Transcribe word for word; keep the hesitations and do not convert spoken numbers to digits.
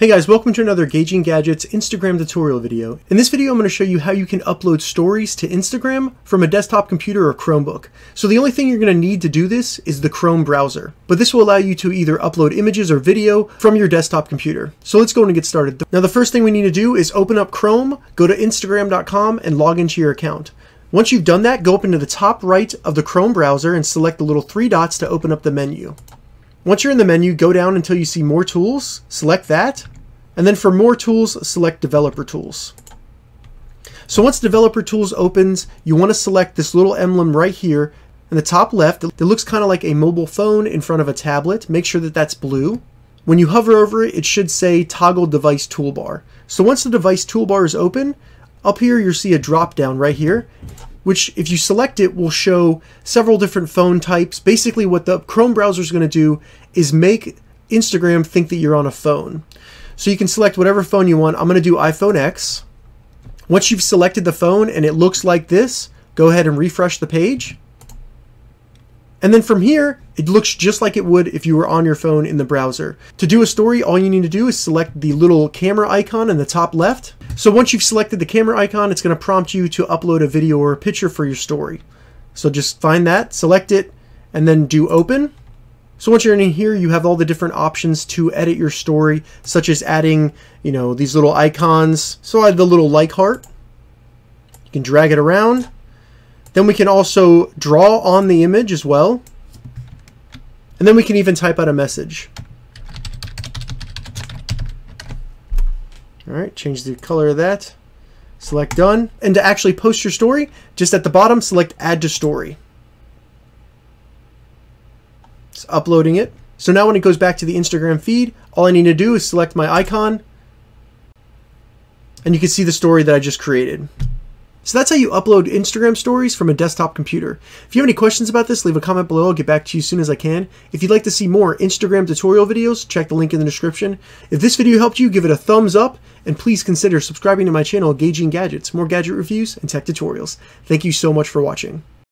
Hey guys, welcome to another Gauging Gadgets Instagram tutorial video. In this video, I'm going to show you how you can upload stories to Instagram from a desktop computer or Chromebook. So the only thing you're going to need to do this is the Chrome browser, but this will allow you to either upload images or video from your desktop computer. So let's go and get started. Now, the first thing we need to do is open up Chrome, go to Instagram dot com and log into your account. Once you've done that, go up into the top right of the Chrome browser and select the little three dots to open up the menu. Once you're in the menu, go down until you see More Tools, select that, and then for More Tools, select Developer Tools. So once Developer Tools opens, you want to select this little emblem right here in the top left. It looks kind of like a mobile phone in front of a tablet. Make sure that that's blue. When you hover over it, it should say Toggle Device Toolbar. So once the device toolbar is open, up here you'll see a drop down right here, which if you select it will show several different phone types. Basically what the Chrome browser is going to do is make Instagram think that you're on a phone. So you can select whatever phone you want. I'm going to do iPhone X. Once you've selected the phone and it looks like this, go ahead and refresh the page. And then from here, it looks just like it would if you were on your phone in the browser. To do a story, all you need to do is select the little camera icon in the top left. So once you've selected the camera icon, it's going to prompt you to upload a video or a picture for your story. So just find that, select it, and then do open. So once you're in here, you have all the different options to edit your story, such as adding, you know, these little icons. So I have the little like heart. You can drag it around. Then we can also draw on the image as well. And then we can even type out a message. All right, change the color of that. Select done. And to actually post your story, just at the bottom, select add to story. It's uploading it. So now when it goes back to the Instagram feed, all I need to do is select my icon. And you can see the story that I just created. So that's how you upload Instagram stories from a desktop computer. If you have any questions about this, leave a comment below. I'll get back to you as soon as I can. If you'd like to see more Instagram tutorial videos, check the link in the description. If this video helped you, give it a thumbs up, and please consider subscribing to my channel, Gauging Gadgets, more gadget reviews and tech tutorials. Thank you so much for watching.